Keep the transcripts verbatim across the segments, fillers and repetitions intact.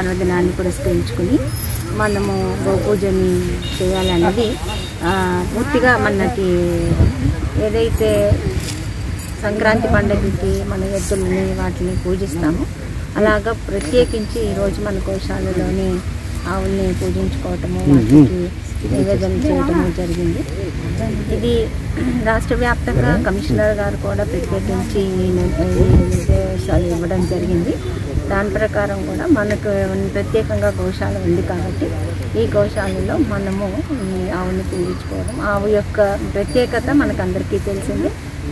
పర్వదినాన్ని పురస్కరించుకుని మనము గోపూజని చేయాలన్నది పూర్తిగా మనకి ఏదైతే సంక్రాంతి పండుగకి మన ఎద్దుల్ని వాటిని పూజిస్తాము అలాగా ప్రత్యేకించి ఈరోజు మన కోశాలలోని ఆవుల్ని పూజించుకోవటము వాటికి నివేదన చేయటము జరిగింది. ఇది రాష్ట్ర వ్యాప్తంగా కమిషనర్ గారు కూడా ప్రత్యేకించి నిర్దేశాలు ఇవ్వడం జరిగింది. దాని ప్రకారం కూడా మనకు ప్రత్యేకంగా గోశాల ఉంది కాబట్టి ఈ గోశాలలో మనము ఆవుని పూజించుకోవడం ఆవు యొక్క ప్రత్యేకత మనకు అందరికీ తెలిసింది.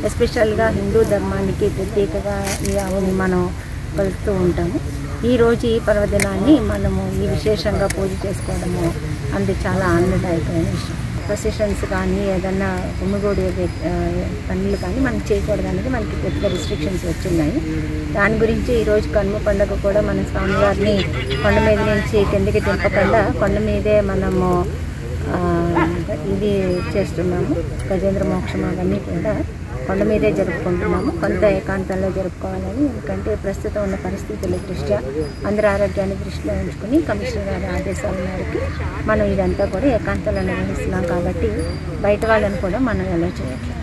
ఎస్పెషల్గా హిందూ ధర్మానికి ప్రత్యేకగా ఈ ఆవుని మనం కలుపుతూ ఉంటాము. ఈరోజు ఈ పర్వదినాన్ని మనము ఈ విశేషంగా పూజ చేసుకోవడము అంటే చాలా ఆనందదాయకమైన విషయం. ప్రొసెషన్స్ కానీ ఏదన్నా గుమ్మిగూడి పనులు కానీ మనం చేయకూడదనేది మనకి పెద్ద రిస్ట్రిక్షన్స్ వచ్చున్నాయి. దాని గురించి ఈరోజు కనుమ పండుగ కూడా మన స్వామివారిని కొండ మీద నుంచి కిందకి దింపకుండా కొండ మీదే మనము ఇది చేస్తున్నాము. గజేంద్ర మోక్షం అవన్నీ కూడా కొండ మీదే జరుపుకుంటున్నాము. కొంత ఏకాంతంలో జరుపుకోవాలని, ఎందుకంటే ప్రస్తుతం ఉన్న పరిస్థితుల దృష్ట్యా అందరి ఆరోగ్యాన్ని దృష్టిలో ఉంచుకుని కమిషనర్ గారి ఆదేశాల మేరకు మనం ఇదంతా కూడా ఏకాంతంలో నిర్వహిస్తున్నాం కాబట్టి బయట వాళ్ళని కూడా మనం అలో చేయట్లేదు.